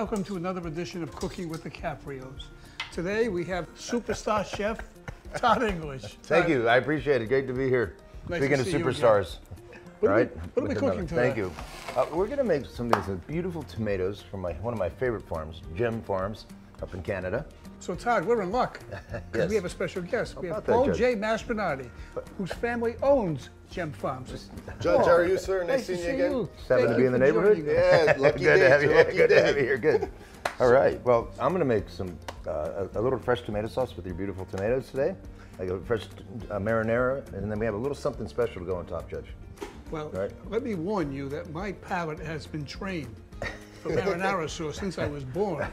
Welcome to another edition of Cooking with the Caprio's. Today we have superstar chef Todd English. Thank you. I appreciate it. Great to be here. Nice Speaking of superstars. All right. What are we cooking today? Thank you. We're going to make something that's beautiful tomatoes from one of my favorite farms, Jem Farms, up in Canada. So Todd, we're in luck, because we have a special guest. We have Paul J. Mastronardi, whose family owns Jem Farms. Judge, how are you, sir? Nice seeing you again. Happy to be in the neighborhood? Yeah, lucky day. Good to have you here, good. All right, well, I'm gonna make some, a little fresh tomato sauce with your beautiful tomatoes today, like a fresh marinara, and then we have a little something special to go on top, Judge. Well, let me warn you that my palate has been trained for marinara sauce since I was born,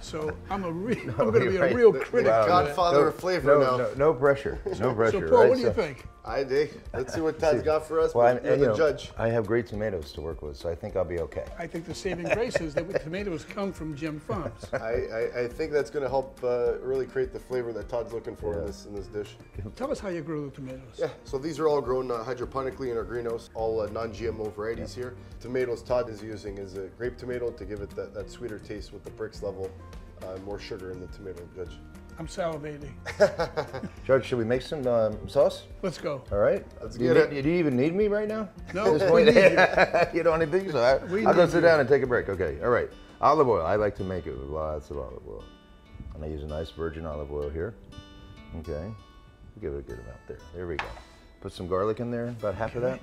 so I'm going to be a real critic. Godfather of flavor now. No pressure, no pressure. So Paul, what do you think? I dig. Let's see what Todd's got for us. Well, you're the judge. I have great tomatoes to work with, so I think I'll be okay. I think the saving grace is that tomatoes come from Jem Farms. I think that's going to help really create the flavor that Todd's looking for in this dish. Tell us how you grow the tomatoes. Yeah, so these are all grown hydroponically in our greenhouse, all non-GMO varieties here. Tomatoes Todd is using is a grape tomato to give it that sweeter taste with the Brix level, more sugar in the tomato, Judge. I'm salivating. Judge, should we make some sauce? Let's go. All right. Let's get it. Do you even need me right now? No. You don't need things? All right. I'll go sit down and take a break. Okay. All right. Olive oil. I like to make it with lots of olive oil. And I use a nice virgin olive oil here. Okay. Give it a good amount there. There we go. Put some garlic in there, about half of that,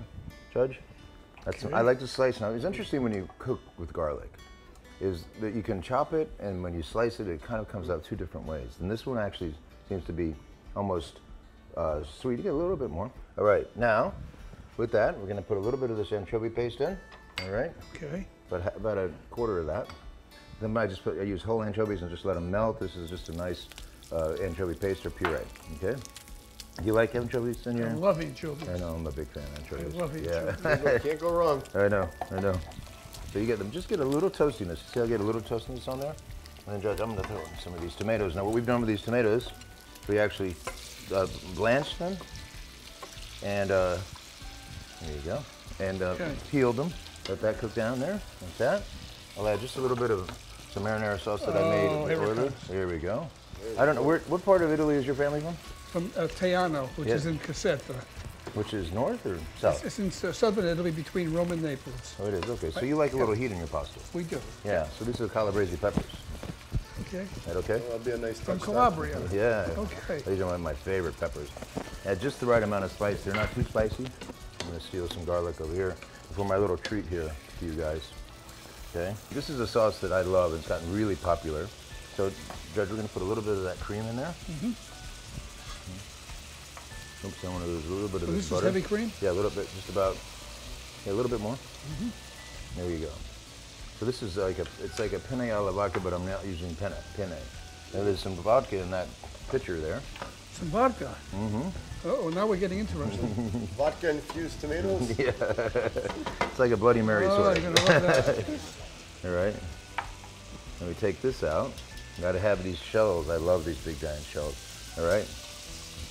Judge. That's I like to slice. Now, it's interesting when you cook with garlic, is that you can chop it, and when you slice it, it kind of comes out two different ways. And this one actually seems to be almost sweet. You get a little bit more. All right, now, with that, we're gonna put a little bit of this anchovy paste in, all right? Okay. About a quarter of that. Then I use whole anchovies and just let them melt. This is just a nice anchovy paste or puree, okay? Do you like anchovies in here? I love anchovies. I know, I'm a big fan of anchovies. I love anchovies. Yeah. Can't go wrong. I know. So you get them, just get a little toastiness. See, I'll get a little toastiness on there. And then, Judge, I'm gonna throw in some of these tomatoes. Now, what we've done with these tomatoes, we actually blanched them, and there you go, and peeled them. Let that cook down there, like that. I'll add just a little bit of some marinara sauce that I made in the order. Here we go. I don't know, what part of Italy is your family from? From Teano, which is in Caserta. Which is north or south? It's in southern Italy between Rome and Naples. Oh, it is, okay. So you like a little heat in your pasta? We do. Yeah, so these are calabrese peppers. Okay. Is that okay? Well, that'd be a nice touch. From Calabria. Yeah. Okay. These are one of my favorite peppers. At just the right amount of spice. They're not too spicy. I'm gonna steal some garlic over here for my little treat here to you guys. Okay? This is a sauce that I love. It's gotten really popular. So, Judge, we're gonna put a little bit of that cream in there. Mm-hmm. Oops, I want to lose a little bit of this butter. This is heavy cream? Yeah, a little bit, just about, a little bit more. Mm-hmm. There you go. So this is like it's like a penne alla vodka, but I'm not using penne. Now there's some vodka in that pitcher there. Some vodka? Mm-hmm. Uh-oh, now we're getting interesting. Vodka-infused tomatoes? Yeah. It's like a Bloody Mary sort of. You're gonna love that. All right. Now we take this out. Gotta have these shells. I love these big giant shells. All right.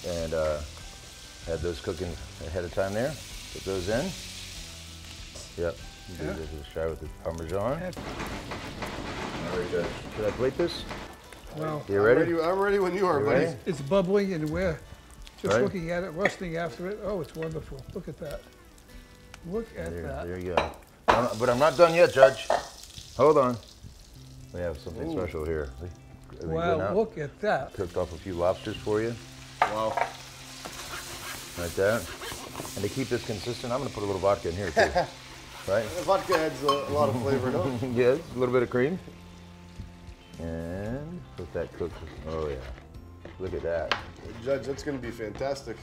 And, had those cooking ahead of time there. Put those in. Yep. Do this with a shot with the Parmesan. There we go. Should I plate this? Well, you ready? I'm ready when you are, buddy. It's bubbling and we're just looking at it, rusting after it. Oh, it's wonderful. Look at that. Look at that. There you go. But I'm not done yet, Judge. Hold on. We have something special here. Wow, look at that. Cooked off a few lobsters for you. Wow. Like that. And to keep this consistent, I'm going to put a little vodka in here, too. Vodka adds a lot of flavor, don't it? Yes, a little bit of cream. And let that cook. Oh, yeah. Look at that. Judge, that's going to be fantastic.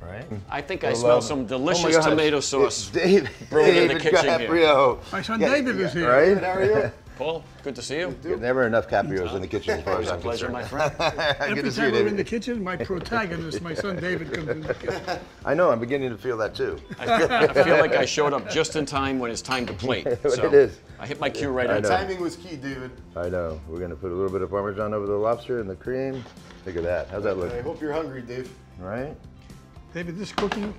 Right? I think I smell some delicious tomato sauce brewing in the kitchen Caprio. Here. My son David is here. Right? How are you? Paul, good to see you. There's never enough Caprios in the kitchen as far as I'm concerned. My pleasure, my friend. Every time I'm in the kitchen, my protagonist, my son David, comes in the kitchen. I know, I'm beginning to feel that too. I feel like I showed up just in time when it's time to plate. So it is. I hit my cue right on time. Timing was key, David. I know. We're going to put a little bit of Parmesan over the lobster and the cream. Look at that. How's that look? I hope you're hungry, Dave. Right? David, this cooking,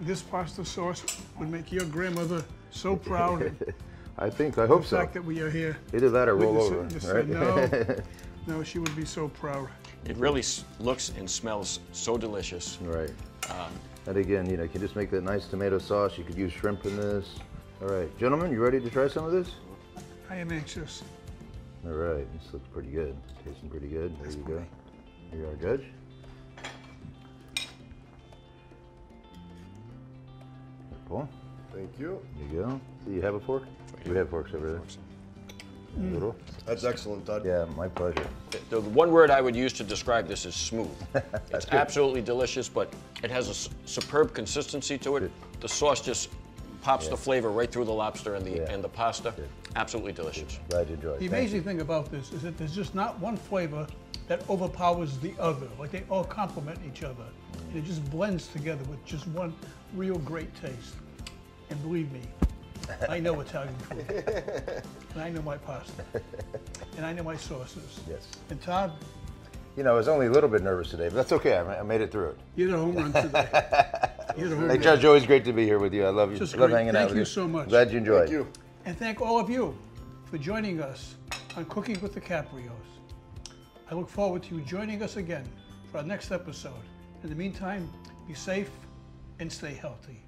this pasta sauce would make your grandmother so proud. I think. I hope so. The fact that we are here. Either that or roll over. Right? No, no, she would be so proud. It really looks and smells so delicious. Right. And again, you know, you can just make that nice tomato sauce. You could use shrimp in this. All right, gentlemen, you ready to try some of this? I am anxious. All right, this looks pretty good. Tasting pretty good. There you go. Here you are, Judge. Paul. Thank you. There you go. Do you have a fork? We have forks over there. A little. That's excellent, Todd. Yeah, my pleasure. The one word I would use to describe this is smooth. It's absolutely delicious, but it has a superb consistency to it. Good. The sauce just pops the flavor right through the lobster and the pasta. Good. Absolutely delicious. Good. Glad you enjoyed it. The amazing thing about this is that there's just not one flavor that overpowers the other. Like they all complement each other. And it just blends together with just one real great taste. And believe me, I know Italian food. And I know my pasta. And I know my sauces. Yes. And Todd? You know, I was only a little bit nervous today, but that's okay. I made it through it. You did a home run today. Hey, Judge, always great to be here with you. I love you. Just love hanging out with you. Thank you so much. Glad you enjoyed. Thank you. And thank all of you for joining us on Cooking with the Caprio's. I look forward to you joining us again for our next episode. In the meantime, be safe and stay healthy.